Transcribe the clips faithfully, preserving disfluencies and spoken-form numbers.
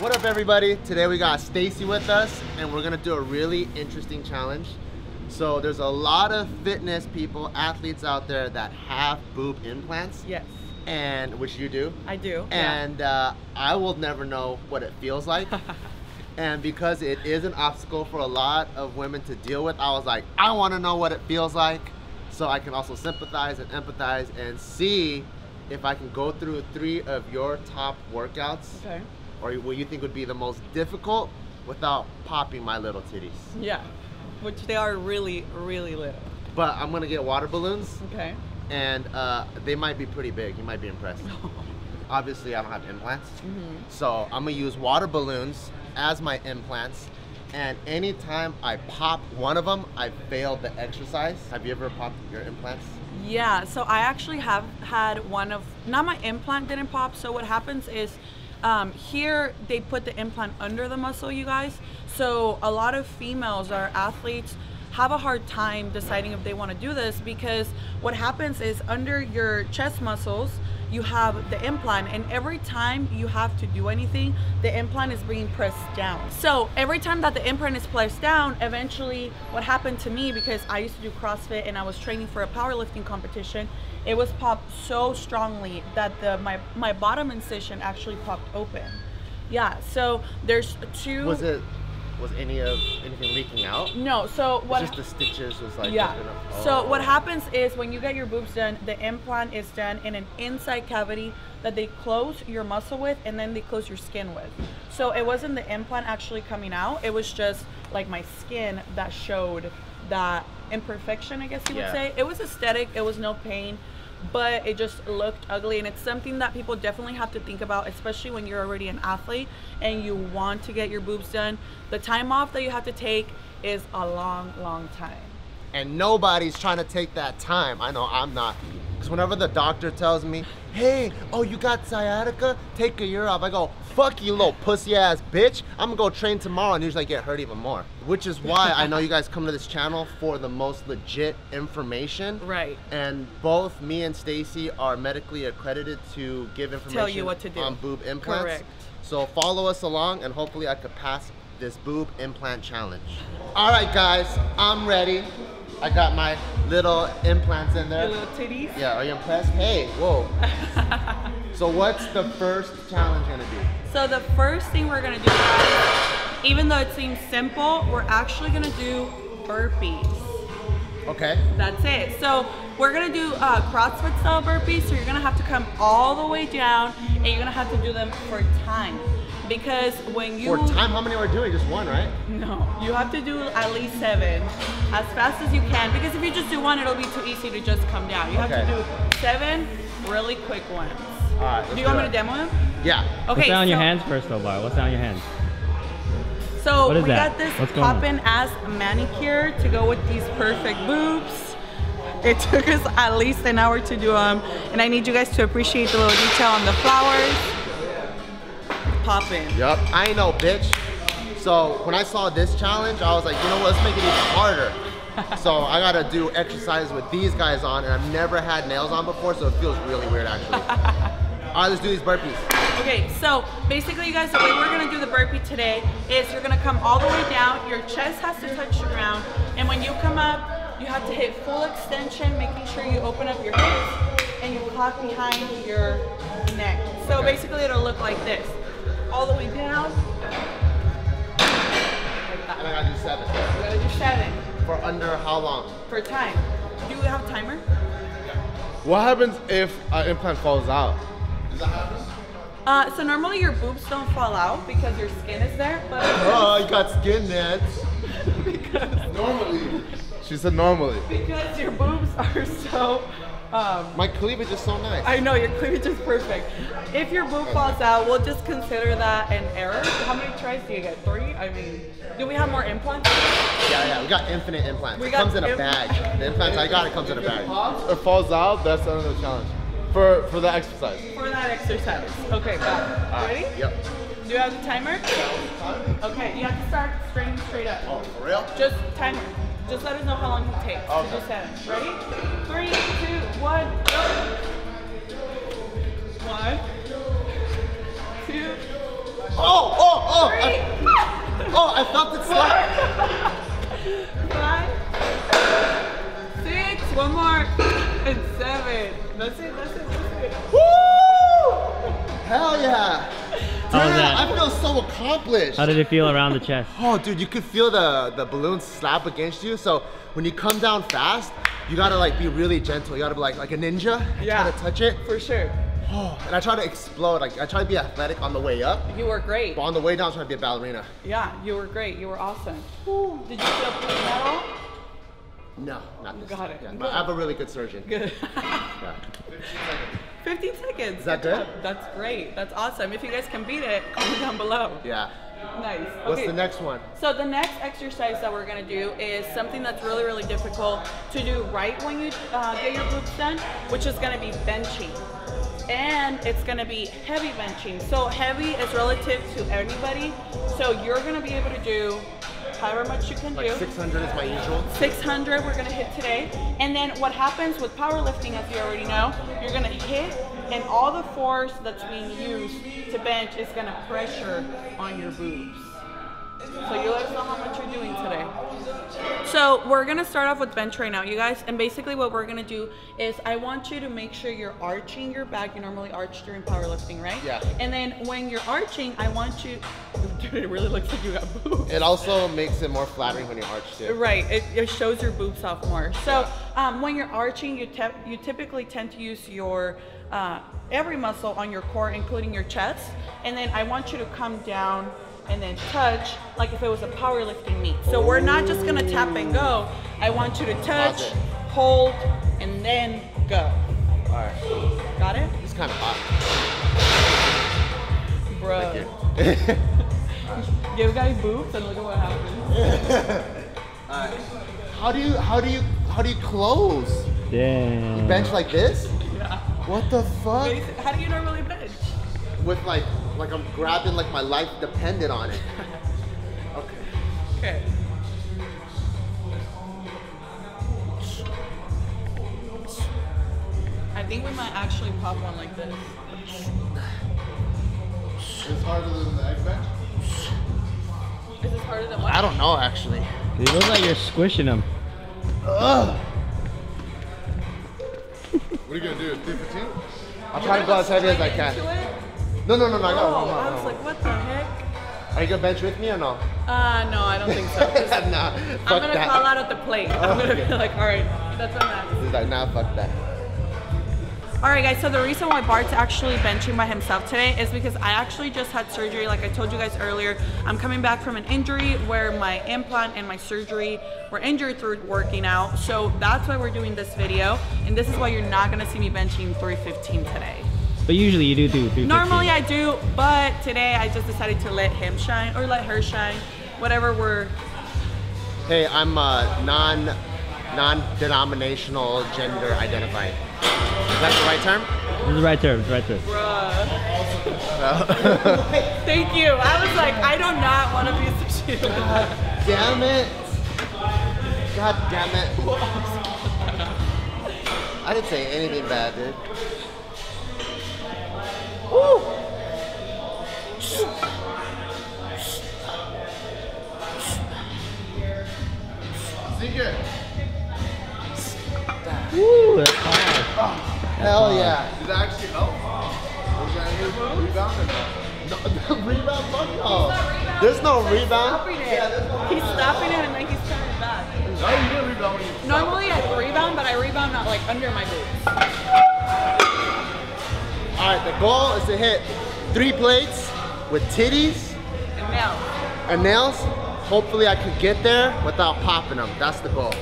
What up, everybody? Today we got Stacy with us, and we're gonna do a really interesting challenge. So there's a lot of fitness people, athletes out there that have boob implants. Yes. And which you do. I do. And yeah. uh, I will never know what it feels like. And because it is an obstacle for a lot of women to deal with, I was like, I want to know what it feels like, so I can also sympathize and empathize and see if I can go through three of your top workouts. Okay. Or what you think would be the most difficult without popping my little titties. Yeah, which they are really, really little. But I'm gonna get water balloons. Okay. And uh, they might be pretty big. You might be impressed. Obviously, I don't have implants. Mm-hmm. So I'm gonna use water balloons as my implants. And anytime I pop one of them, I failed the exercise. Have you ever popped your implants? Yeah, so I actually have had one of, not my implant didn't pop. So what happens is, Um, here they put the implant under the muscle, you guys. So a lot of females or athletes have a hard time deciding if they want to do this, because what happens is under your chest muscles you have the implant, and every time you have to do anything the implant is being pressed down. So every time that the implant is pressed down, eventually what happened to me, because I used to do CrossFit and I was training for a powerlifting competition, it was popped so strongly that the my my bottom incision actually popped open. Yeah, so there's two. Was it was any of anything leaking out? No, so what, it's just the stitches was like, yeah. Oh. So what happens is when you get your boobs done, the implant is done in an inside cavity that they close your muscle with, and then they close your skin with. So it wasn't the implant actually coming out, it was just like my skin that showed that imperfection, I guess you would yeah. say. It was aesthetic, it was no pain, but it just looked ugly, and it's something that people definitely have to think about, especially when you're already an athlete and you want to get your boobs done. The time off that you have to take is a long, long time. And nobody's trying to take that time. I know I'm not. Because whenever the doctor tells me, hey, oh, you got sciatica? Take a year off. I go, fuck you little pussy ass bitch. I'm gonna go train tomorrow, and usually I get hurt even more. Which is why I know you guys come to this channel for the most legit information. Right. And both me and Stacy are medically accredited to give information Tell you what to do. on boob implants. Correct. So follow us along, and hopefully I could pass this boob implant challenge. All right, guys, I'm ready. I got my little implants in there. Your little titties? Yeah, are you impressed? Hey, whoa. So what's the first challenge gonna be? So the first thing we're gonna do, guys, even though it seems simple, we're actually gonna do burpees. Okay. That's it. So we're gonna do uh, CrossFit style burpees, so you're gonna have to come all the way down, and you're gonna have to do them for time. Because when you... For time, how many are we doing? Just one, right? No. You have to do at least seven as fast as you can. Because if you just do one, it'll be too easy to just come down. You have okay. to do seven really quick ones. All right. Do you want me to demo them? Yeah. Okay. What's that on so, your hands first, though, Bart? What's that on your hands? So we that? got this poppin' ass manicure to go with these perfect boobs. It took us at least an hour to do them. And I need you guys to appreciate the little detail on the flowers. Popping. Yep. I ain't no bitch. So when I saw this challenge, I was like, you know what? Let's make it even harder. So I gotta do exercise with these guys on, and I've never had nails on before, so it feels really weird actually. All right, let's do these burpees. Okay, so basically, you guys, the way we're gonna do the burpee today is you're gonna come all the way down. Your chest has to touch the ground, and when you come up, you have to hit full extension, making sure you open up your hips and you cock behind your neck. So okay. basically, it'll look like this. All the way down. Like that. And I gotta do seven. You gotta do seven. For under how long? For time. Do we have a timer? Yeah. What happens if an implant falls out? Does that happen? Uh, so normally your boobs don't fall out because your skin is there, but... Oh, you got skin nets. Because... Normally. She said normally. Because your boobs are so... Um, My cleavage is so nice. I know, your cleavage is perfect. If your boob falls out, we'll just consider that an error. How many tries do you get? Three? I mean, do we have more implants? Yeah, yeah, we got infinite implants. We it comes in a bag. The implants I got, it comes in a bag. If it falls out, that's another challenge. For for that exercise. For that exercise. Okay, got it. Uh, Ready? Yep. Do you have the timer? Okay, you have to start straight straight up. Oh, for real? Just timer. Just let us know how long it takes okay. to do seven. Ready? Three, two, one, go! One, two. Oh, oh! oh, I, oh, I felt it slide. Five, six, one more, and seven. That's it, that's it, that's it. Woo! Hell yeah. How was that? I feel so accomplished. How did it feel around the chest? Oh, dude, you could feel the, the balloon slap against you. So when you come down fast, you gotta like be really gentle. You gotta be like, like a ninja. Yeah. Try to touch it. For sure. Oh, and I try to explode. Like I try to be athletic on the way up. You were great. But on the way down, I try to be a ballerina. Yeah, you were great. You were awesome. Ooh. Did you feel pain at all? No, not this. Got it. Yeah, I have a really good surgeon. Good. Yeah. fifteen seconds. fifteen seconds. Is that good? That's great. That's awesome. If you guys can beat it, comment down below. Yeah. Nice. Okay. What's the next one? So the next exercise that we're going to do is something that's really, really difficult to do right when you uh, get your glutes done, which is going to be benching. And it's going to be heavy benching. So heavy is relative to anybody. So you're going to be able to do however much you can like do. six hundred is my usual. six hundred we're going to hit today. And then what happens with powerlifting, as you already know, you're going to hit and all the force that's being used to bench is going to pressure on your boobs. So you let us know how much you're doing today. So we're going to start off with bench right now, you guys. And basically what we're going to do is I want you to make sure you're arching your back. You normally arch during powerlifting, right? Yeah. And then when you're arching, I want you... Dude, it really looks like you got boobs. It also makes it more flattering when you arch too. Right. It, it shows your boobs off more. So um, when you're arching, you, you typically tend to use your... Uh, every muscle on your core, including your chest. And then I want you to come down and then touch like if it was a powerlifting meet. So ooh, we're not just gonna tap and go. I want you to touch, awesome, hold, and then go. All right. Got it? It's kind of hot. Bro. Give a guy boobs and look at what happens. All right. How do you how do you how do you close? Damn. You bench like this? Yeah. What the fuck? Wait, how do you normally bench? With like, like I'm grabbing like my life depended on it. Okay. Okay. I think we might actually pop one like this. It's harder than the egg bench? Is this harder than what? I don't know actually. It looks like you're squishing them. Ugh. What are you gonna do? three fifteen? I'll try to go as heavy as I can. No, no, no, no, oh, no, no, no, I was no. like, what the heck? Are you gonna bench with me or no? Uh, no, I don't think so. Nah, fuck I'm gonna that. call out at the plate. Oh, I'm gonna okay. be like, all right, that's what I'm at. He's like, nah, fuck that. All right, guys, so the reason why Bart's actually benching by himself today is because I actually just had surgery, like I told you guys earlier. I'm coming back from an injury where my implant and my surgery were injured through working out. So that's why we're doing this video. And this is why you're not gonna see me benching three fifteen today. But usually you do do three fifteen. Normally I do, but today I just decided to let him shine or let her shine, whatever we're... Hey, I'm uh, non, non-denominational gender identifying. Is that the right term? This is the right term, it's the right term. Bruh. Thank you. I was like, I do not want to be associated with that. Damn it. God damn it. I didn't say anything bad, dude. Woo! Woo, that's hard. Hell yeah. Did that actually help? Was that a rebound or no? No, rebound, fuck no. There's no rebound. He's stopping it and then he's coming back. No, you didn't rebound. Normally I rebound, but I rebound not like under my boots. All right, the goal is to hit three plates with titties and nails. And nails. Hopefully I could get there without popping them. That's the goal.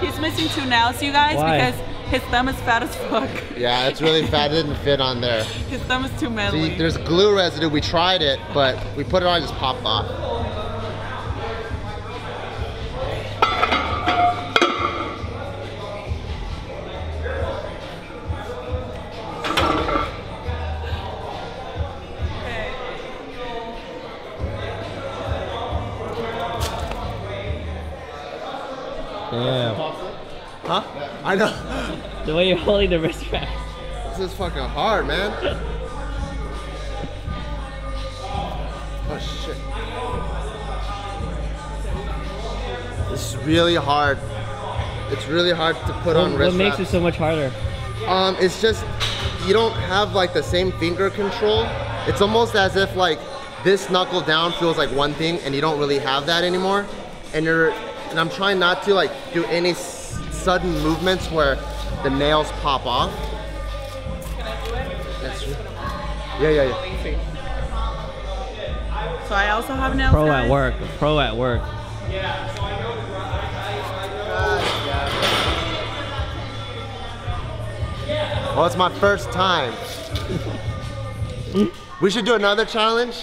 He's missing two nails, you guys. Why? Because his thumb is fat as fuck. Yeah, it's really fat. It didn't fit on there. His thumb is too manly. See, there's glue residue. We tried it, but we put it on and just popped off. Huh? I know. The way you're holding the wrist wrap. This is fucking hard, man. Oh shit. really hard. It's really hard to put what, on wrist What makes wraps. It so much harder? Um, it's just, you don't have like the same finger control. It's almost as if like this knuckle down feels like one thing and you don't really have that anymore. And you're, and I'm trying not to like do any s sudden movements where the nails pop off. Can I do it? That's true. Yeah, yeah, yeah. So I also have nails. Pro guys. at work. Pro at work. Yeah. So I know. Well, it's my first time. We should do another challenge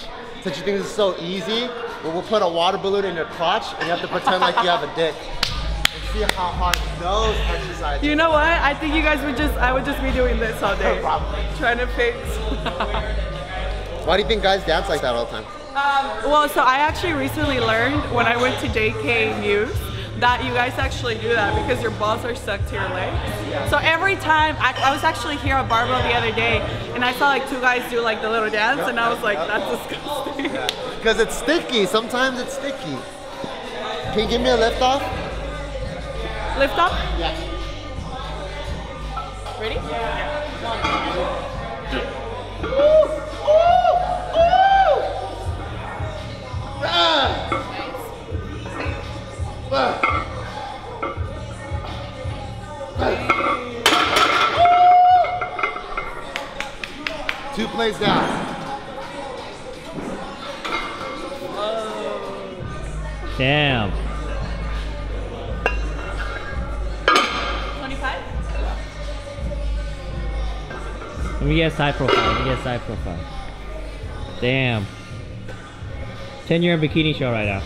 since you think this is so easy. But we'll put a water balloon in your crotch and you have to pretend like you have a dick. And see how hard those exercises are. You know what? I think you guys would just, I would just be doing this all day. Probably. Trying to fix. Why do you think guys dance like that all the time? Um, well, so I actually recently learned when I went to J K News that you guys actually do that because your balls are stuck to your legs. Yeah. So every time, I, I was actually here at Barbell the other day and I saw like two guys do like the little dance, yep, and I was like, yep, that's disgusting. Because yeah. It's sticky, sometimes it's sticky. Can you give me a lift off? Lift off? Yeah. Ready? Yeah. yeah. One, two, three. Ooh, ooh, ooh! Ah! Ah. Two plays down. Whoa. Damn. twenty-five? Let me get a side profile. Let me get a side profile. Damn. ten year bikini show right now.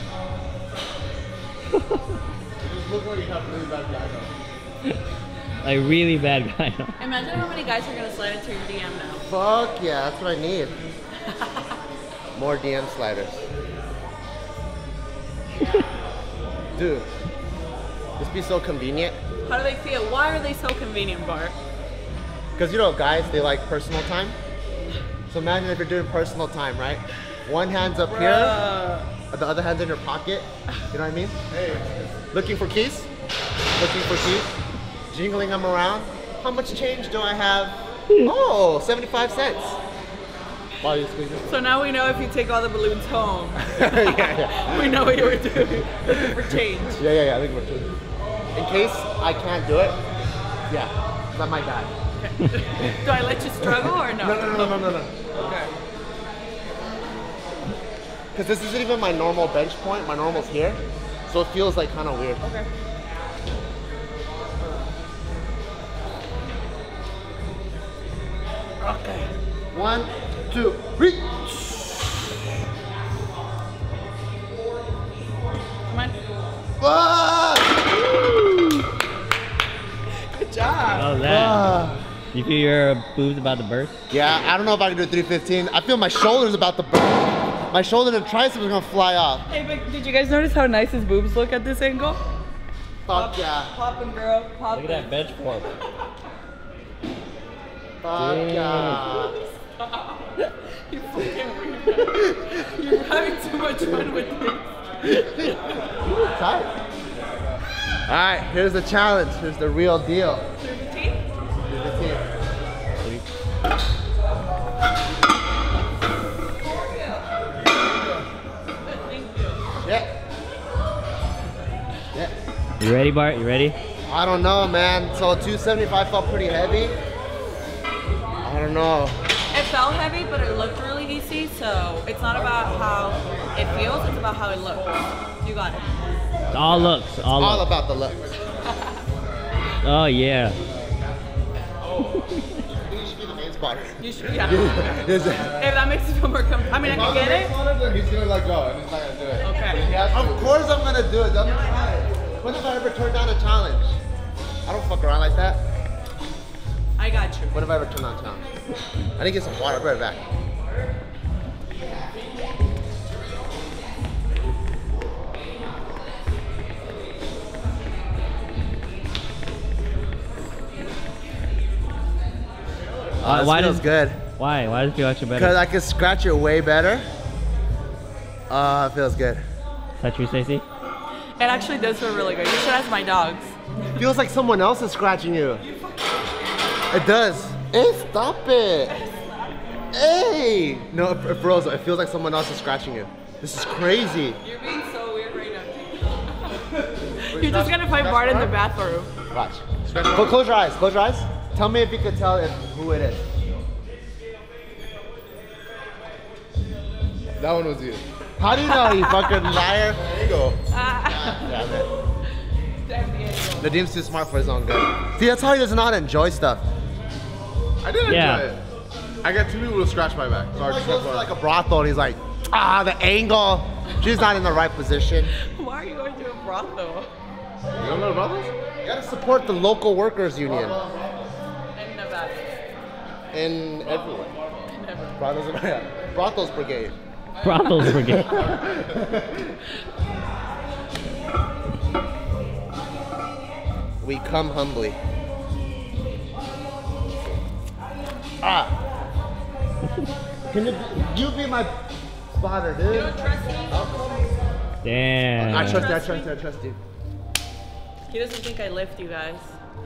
Like really bad guy. Imagine how many guys are gonna slide into your D M now. Fuck yeah, that's what I need. More D M sliders. Dude, this be so convenient. How do they feel? Why are they so convenient, Bart? Because you know guys, they like personal time. So imagine if you're doing personal time, right? One hand's up Bruh. here, the other hand's in your pocket. You know what I mean? Hey. Looking for keys? Looking for keys? Jingling them around? How much change do I have? Oh, seventy-five cents. Wow, you squeeze it. So now we know if you take all the balloons home. yeah, yeah. We know what you were doing. Looking for change. Yeah, yeah, yeah. Looking for change. In case I can't do it, yeah, that might die. Okay. Do I let you struggle or no? No, no, no, no, no, no. Okay. Because this isn't even my normal bench point. My normal's here. So it feels like kind of weird. Okay. Okay. One, two, three. Come on. Ah! Good job. Oh, that. Ah. You feel your boobs about to burst? Yeah, I don't know if I can do three fifteen. I feel my shoulders about to burst. My shoulder and triceps are gonna fly off. Hey, but did you guys notice how nice his boobs look at this angle? Fuck yeah. Poppin' girl, poppin'. Look at that bench pump. Fuck yeah. You fucking weirdo. You're having too much fun with this. You look tight. Alright, here's the challenge. Here's the real deal. Here's the team. Here's the team. You ready, Bart? You ready? I don't know, man. So two seventy-five felt pretty heavy. I don't know. It felt heavy, but it looked really easy. So it's not about how it feels, it's about how it looks. You got it. It's all looks. All, it's all looks. About the looks. Oh, yeah. You should be the main spotter. You should, yeah. If that makes you feel more comfortable. I mean, if I can get it. Spotter, he's going to let go and he's not going to do it. Okay. Of course I'm going to do it. Don't try it. When have I ever turned down a challenge? I don't fuck around like that. I got you. When have I ever turned down a challenge? I need to get some water. I'll be right back. Uh, oh, why feels does, good. Why? Why does it feel actually better? Because I can scratch it way better. Uh, it feels good. Is that true, Stacy? It actually does feel really good. You should ask my dogs. It feels like someone else is scratching you. It does. Hey, stop it. Hey. No, it froze. It feels like someone else is scratching you. This is crazy. You're being so weird right now. You're just gonna find Bart in the bathroom. Watch. Close, close your eyes. Close your eyes. Tell me if you could tell if, who it is. That one was you. How do you know, you fucking liar? There you go. Uh, Damn it. The Nadeem's too smart for his own good. See, that's how he does not enjoy stuff. I did yeah. enjoy it. I got two people to scratch my back. Sorry, like, goes like a brothel and he's like, ah, the angle. She's not in the right position. Why are you going to a brothel? You don't know brothels? You gotta support the local workers union. In Nevada. In everywhere. In everywhere. Brothels, yeah. Brothels Brigade. Brothels Brigade. We come humbly. Ah. Can you, you be my spotter, dude? You don't trust me? Oh. Damn. I trust you, I trust you, I trust you. He doesn't think I lift, you guys.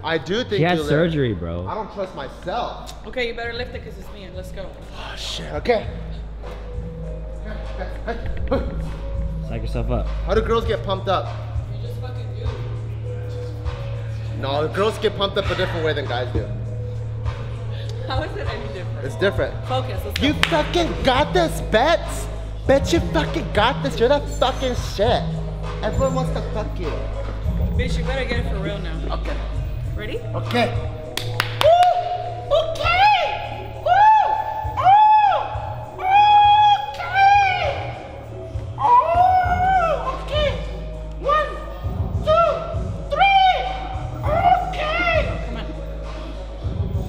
I do think you lift. He had surgery, bro. I don't trust myself. Okay, you better lift it because it's me. Let's go. Oh, shit. Okay. Psych yourself up. How do girls get pumped up? You just fucking do. No, girls get pumped up a different way than guys do. How is it any different? It's different. Focus. Let's you go. Fucking got this, Bets. Bet you fucking got this. You're the fucking shit. Everyone wants to fuck you. Bitch, you better get it for real now. Okay. Ready? Okay. Woo! Okay! Woo! Oh! Okay! Oh! Okay! One, two, three! Okay! Come on.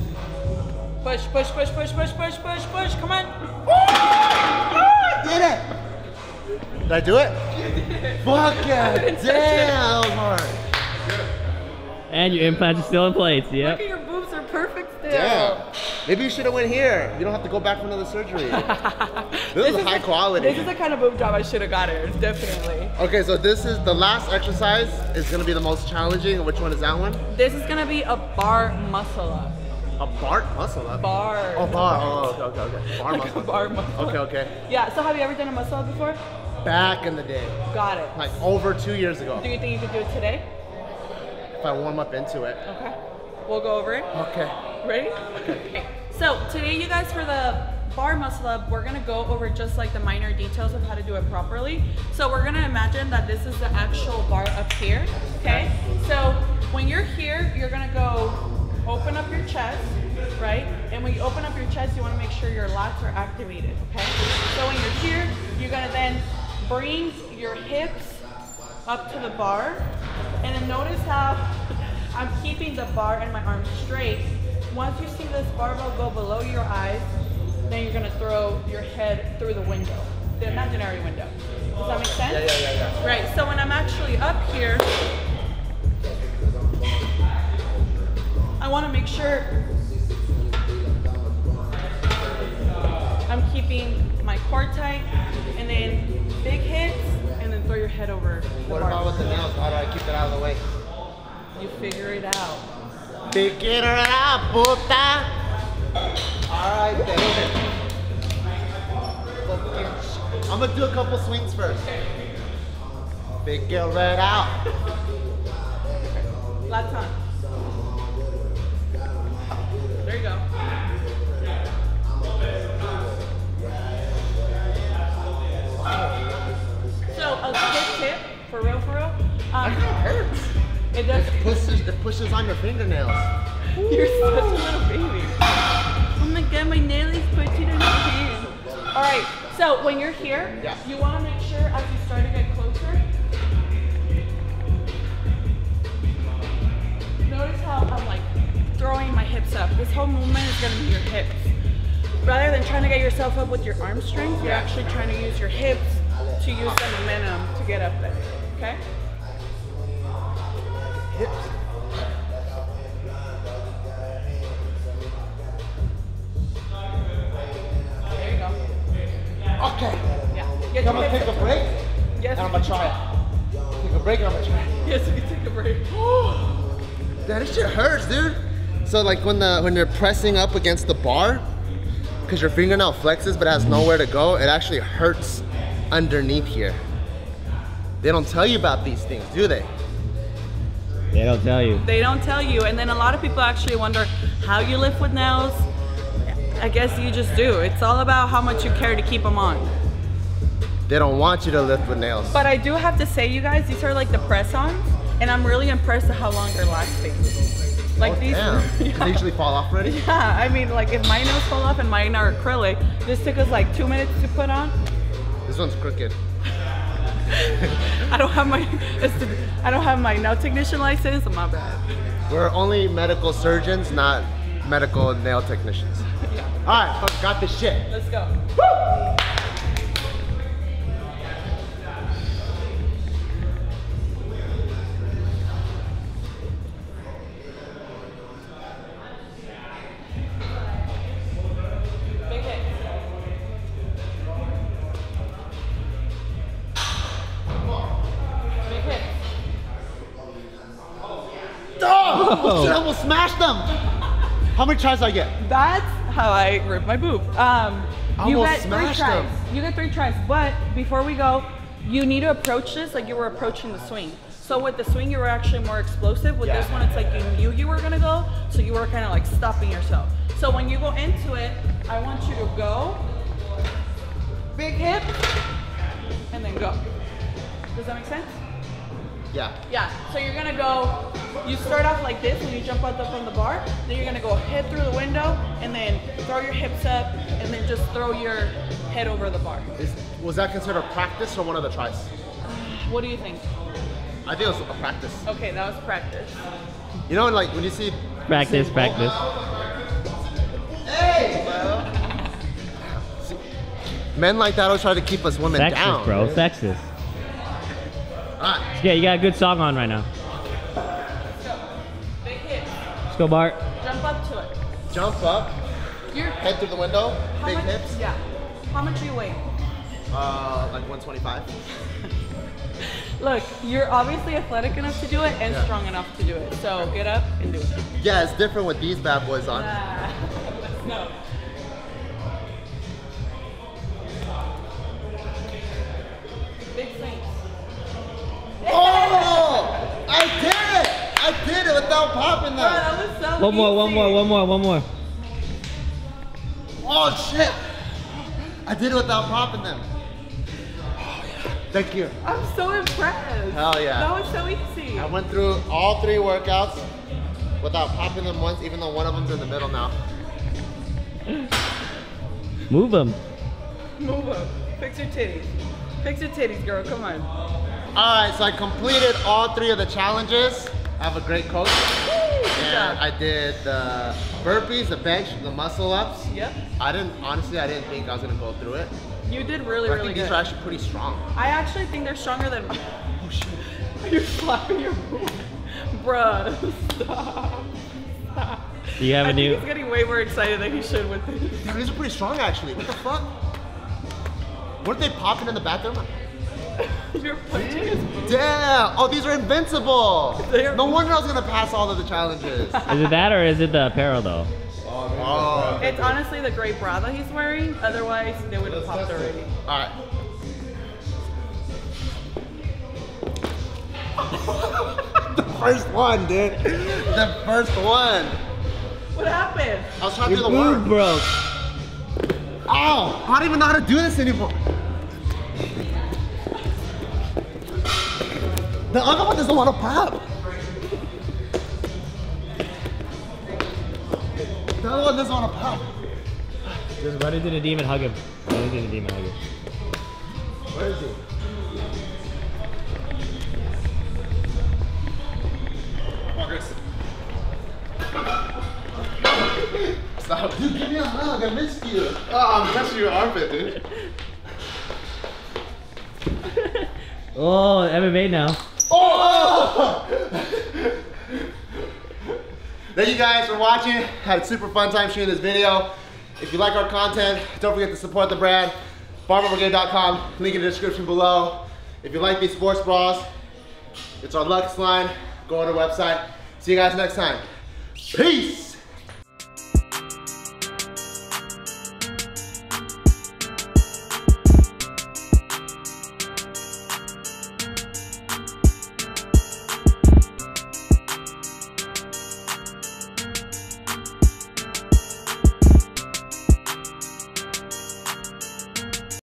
Push, push, push, push, push, push, push, push. Come on. Oh! I did it! Did I do it? Fuck yeah! Damn, Bart. And your implants are still in place. Yeah. Look at your boobs are perfect still. Damn. Maybe you should have went here. You don't have to go back for another surgery. This, this is, is high the, quality. This is the kind of boob job I should have got here. Definitely. Okay, so this is the last exercise. Is gonna be the most challenging. Which one is that one? This is gonna be a bar muscle up. A Bart muscle up? Bar. Oh, bar. Oh, okay, okay, okay. Bar like muscle. A bar muscle. Okay, okay. Yeah. So have you ever done a muscle up before? Back in the day. Got it. Like over two years ago. Do you think you could do it today? If I warm up into it. Okay. We'll go over it. Okay. Ready? Okay. So today, you guys, for the bar muscle up, we're gonna go over just like the minor details of how to do it properly. So we're gonna imagine that this is the actual bar up here. Okay. So when you're here, you're gonna go open up your chest, right? And when you open up your chest, you wanna make sure your lats are activated, okay? So when you're here, you're gonna then bring your hips up to the bar, and then notice how I'm keeping the bar and my arms straight. Once you see this barbell go below your eyes, then you're gonna throw your head through the window, the imaginary window. Does that make sense? Yeah, yeah, yeah, yeah. Right, so when I'm actually up here, I wanna make sure I'm keeping my core tight, and then big hits, and then throw your head over. What about with the nails? How do I keep it out of the way? You figure it out. Figure it out, puta! Alright then. I'm gonna do a couple swings first. Figure it out. Last time. There you go. For real, for real. Um, it hurts. It does. It pushes, it pushes on your fingernails. Ooh. You're such a little baby. Oh my god, my nail is pushing on your hand. All right. So when you're here, yeah. you want to make sure as you start to get closer. Notice how I'm like throwing my hips up. This whole movement is going to be your hips. Rather than trying to get yourself up with your arm strength, you're actually trying to use your hips to use the momentum to get up there. Okay? Hips. There you go. Okay. Yeah. Get I'm going to take a break. Yes. And I'm going to try it. take a break. I'm gonna try. Yes, we can take a break. That shit hurts, dude. So like when the when you're pressing up against the bar, because your fingernail flexes but has nowhere to go, it actually hurts underneath here. They don't tell you about these things, do they? They don't tell you. They don't tell you, and then a lot of people actually wonder how you lift with nails. I guess you just do. It's all about how much you care to keep them on. They don't want you to lift with nails. But I do have to say, you guys, these are like the press-ons, and I'm really impressed at how long they're lasting. Like oh, these, yeah. They usually fall off already? Yeah, I mean, like if my nails fall off and mine are acrylic, this took us like two minutes to put on. This one's crooked. I don't have my I don't have my nail technician license. My bad. We're only medical surgeons, not medical nail technicians. Yeah. All right, fuck, got this shit. Let's go. Woo! Oh. Shit, I almost smashed them. How many tries did I get? That's how I ripped my boob. Um, I you almost get three tries. Them. You get three tries, but before we go, you need to approach this like you were approaching the swing. So with the swing, you were actually more explosive. With yeah. this one, it's like you knew you were gonna go, so you were kind of like stopping yourself. So when you go into it, I want you to go, big hip, and then go. Does that make sense? Yeah. Yeah, so you're gonna go, you start off like this when you jump out the, from the bar, then you're gonna go head through the window and then throw your hips up and then just throw your head over the bar. Is, was that considered a practice or one of the tries? What do you think? I think it was a practice. Okay, that was practice. You know, like when you see... Practice, see, practice. Oh, hey! Well. See, men like that always try to keep us women sexist, down. Bro, right? Sexist. Right. Yeah, you got a good song on right now. Let's go. Big hit. Let's go, Bart. Jump up to it. Jump up. Your head through the window. How big much, hips. Yeah. How much do you weigh? Uh, like one twenty-five. Look, you're obviously athletic enough to do it and yeah. strong enough to do it. So get up and do it. Yeah, it's different with these bad boys on. Nah. Let's go. Big swing. Oh! I did it! I did it without popping that. Oh, that was so one more, easy. one more, one more, one more. Oh shit! I did it without popping them. Oh, yeah. Thank you. I'm so impressed. Hell yeah. That was so easy. I went through all three workouts without popping them once, even though one of them's in the middle now. Move them. Move them. Fix your titties. Fix your titties, girl. Come on. Alright, so I completed all three of the challenges. I have a great coach. Woo, and I did the burpees, the bench, the muscle ups. Yep. I didn't, honestly, I didn't think I was going to go through it. You did really, but really I think good. These are actually pretty strong. I actually think they're stronger than mine. Oh shit. You're slapping your boob. Bruh, stop. Stop. Do you have I a new? He's getting way more excited than he should with this. Dude, these are pretty strong actually. What the fuck? Weren't they popping in the bathroom? You're punching his boots. Damn! Oh, these are invincible! No wonder I was gonna pass all of the challenges. Is it that or is it the apparel though? Oh, it's honestly the gray bra that he's wearing, otherwise they would have popped already. Alright. The first one, dude. The first one. What happened? I was trying to do the work. Broke. Ow! I don't even know how to do this anymore. The other one doesn't want to pop. The other one doesn't want to pop. Just run into the demon, hug him. Run into the demon, hug him. Where is he? Marcus. Stop. Dude, give me a hug. I missed you. Oh, I'm touching your armpit, dude. Oh, M M A now. Oh! Thank you guys for watching. Had a super fun time shooting this video. If you like our content, don't forget to support the brand. barbell brigade dot com, link in the description below. If you like these sports bras, It's on Luxline. Go on our website. See you guys next time. Peace.